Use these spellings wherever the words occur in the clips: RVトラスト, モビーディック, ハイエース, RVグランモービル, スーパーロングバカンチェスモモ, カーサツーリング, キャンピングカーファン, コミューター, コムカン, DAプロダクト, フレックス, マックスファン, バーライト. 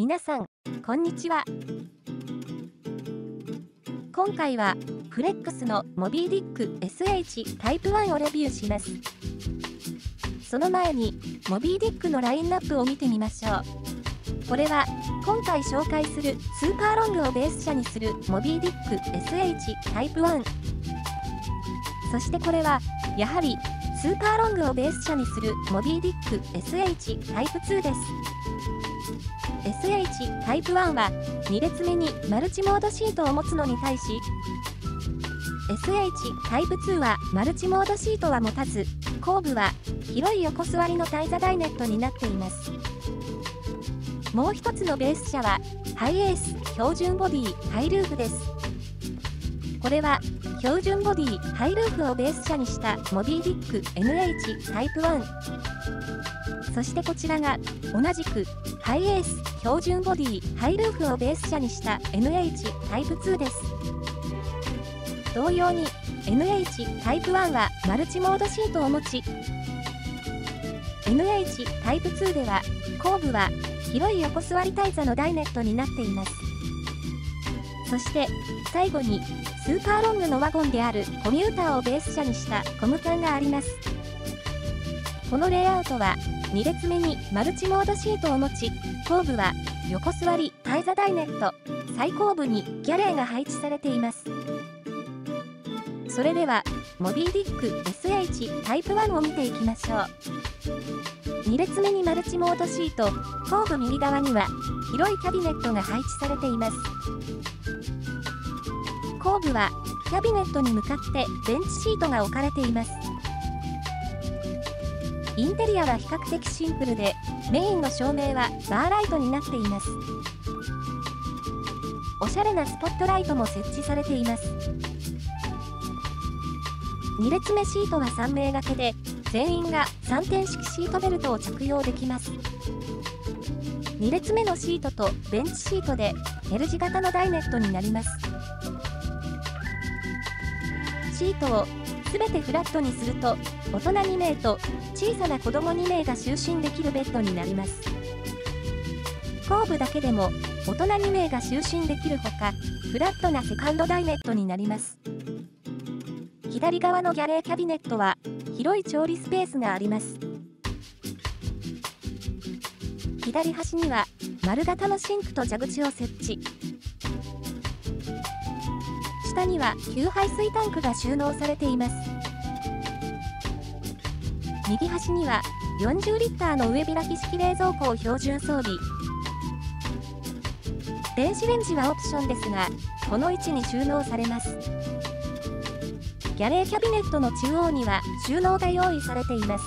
皆さん、こんにちは。今回はフレックスのモビーディック SH タイプ1をレビューします。その前にモビーディックのラインナップを見てみましょう。これは今回紹介するスーパーロングをベース車にするモビーディック SH タイプ1。そしてこれはやはりスーパーロングをベース車にするモビーディック SH タイプ2です。 SH タイプ1は2列目にマルチモードシートを持つのに対し SH タイプ2はマルチモードシートは持たず、後部は広い横座りの対座ダイネットになっています。もう一つのベース車はハイエース標準ボディハイルーフです。これは標準ボディハイルーフをベース車にしたモビーディック NH タイプ1。そしてこちらが同じくハイエース標準ボディハイルーフをベース車にした NH タイプ2です。同様に NH タイプ1はマルチモードシートを持ち、 NH タイプ2では後部は広い横座り対座のダイネットになっています。そして最後にスーパーロングのワゴンであるコミューターをベース車にしたコムカンがあります。このレイアウトは2列目にマルチモードシートを持ち、後部は横座り対座ダイネット、最後部にギャレーが配置されています。それではモビーディック SH タイプ1を見ていきましょう。2列目にマルチモードシート、後部右側には広いキャビネットが配置されています。後部はキャビネットに向かってベンチシートが置かれています。インテリアは比較的シンプルで、メインの照明はバーライトになっています。おしゃれなスポットライトも設置されています。2列目シートは3名掛けで、全員が3点式シートベルトを着用できます。2列目のシートとベンチシートで L 字型のダイネットになります。シートを全てフラットにすると、大人2名と小さな子供2名が就寝できるベッドになります。後部だけでも大人2名が就寝できるほか、フラットなセカンドダイネットになります。左側のギャレーキャビネットは広い調理スペースがあります。左端には丸型のシンクと蛇口を設置、下には給排水タンクが収納されています。右端には40リッターの上開き式冷蔵庫を標準装備、電子レンジはオプションですがこの位置に収納されます。ギャレーキャビネットの中央には収納が用意されています。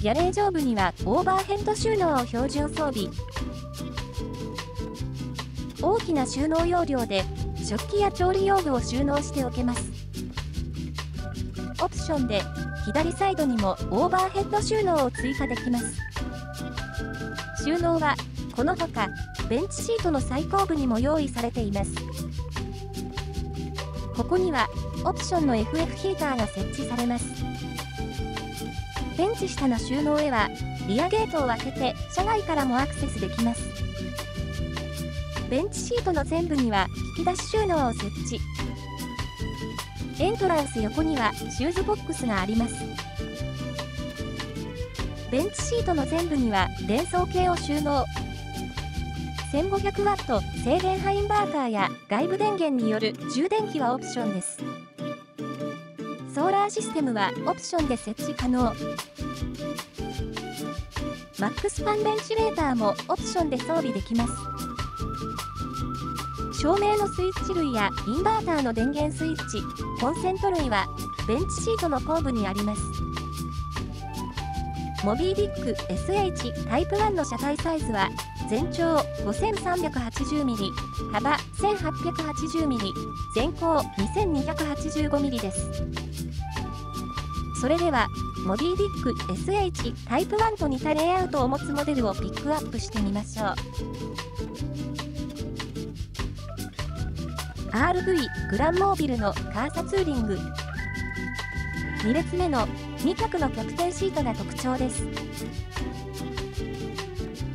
ギャレー上部にはオーバーヘッド収納を標準装備。大きな収納容量で食器や調理用具を収納しておけます。オプションで左サイドにもオーバーヘッド収納を追加できます。収納はこのほかベンチシートの最後部にも用意されています。ここにはオプションの FF ヒーターが設置されます。ベンチ下の収納へはリアゲートを開けて車外からもアクセスできます。ベンチシートの前部には引き出し収納を設置。エントランス横にはシューズボックスがあります。ベンチシートの前部には電装計を収納。1500ワット静電波インバーターや外部電源による充電器はオプションです。ソーラーシステムはオプションで設置可能。マックスファンベンチレーターもオプションで装備できます。照明のスイッチ類やインバーターの電源スイッチ、コンセント類はベンチシートの後部にあります。モビーディック SH タイプ1の車体サイズは全長 5380mm、幅 1880mm、全高 2285mm です。それでは、モビーディック SH タイプ1と似たレイアウトを持つモデルをピックアップしてみましょう。RV グランモービルのカーサツーリング。2列目の2脚の逆転シートが特徴です。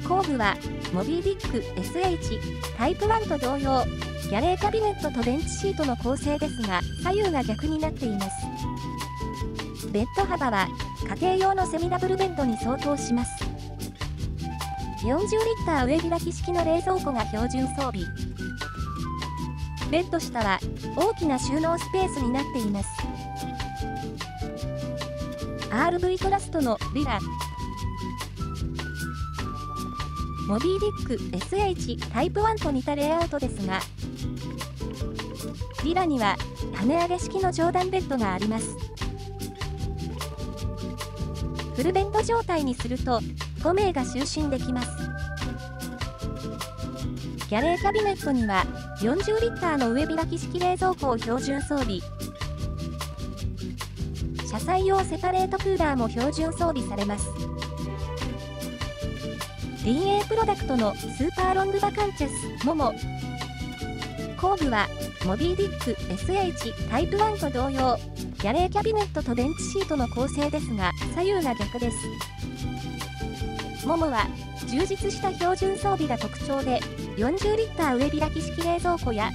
工具はモビーディック SH タイプ1と同様、ギャレーキャビネットとベンチシートの構成ですが、左右が逆になっています。ベッド幅は家庭用のセミダブルベッドに相当します。40リッター上開き式の冷蔵庫が標準装備。ベッド下は大きな収納スペースになっています。 RV トラストのリラ。モビーディック SH タイプ1と似たレイアウトですが、リラには跳ね上げ式の上段ベッドがあります。フルベッド状態にすると5名が就寝できます。ギャレーキャビネットには40リッターの上開き式冷蔵庫を標準装備。車載用セパレートクーラーも標準装備されます。 DA プロダクトのスーパーロングバカンチェスモモ。工具はモビーディック SH タイプ1と同様、ギャレーキャビネットとベンチシートの構成ですが、左右が逆です。モモは充実した標準装備が特徴で、40リッター上開き式冷蔵庫や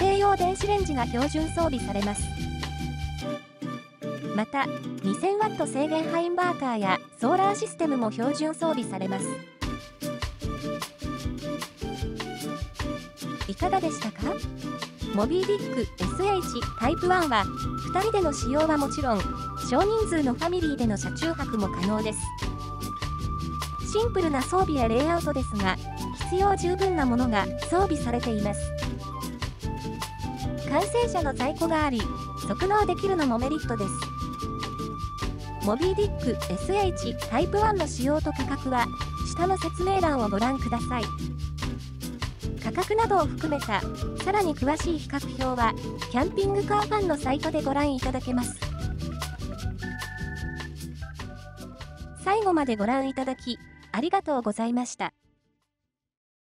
家庭用電子レンジが標準装備されます。また 2000W 制限波インバーターやソーラーシステムも標準装備されます。いかがでしたか？モビーディック SH タイプ1は2人での使用はもちろん、少人数のファミリーでの車中泊も可能です。シンプルな装備やレイアウトですが、必要十分なものが装備されています。完成車の在庫があり、即納できるのもメリットです。モビーディック SH タイプ1の仕様と価格は下の説明欄をご覧ください。価格などを含めたさらに詳しい比較表はキャンピングカーファンのサイトでご覧いただけます。最後までご覧いただきありがとうございました。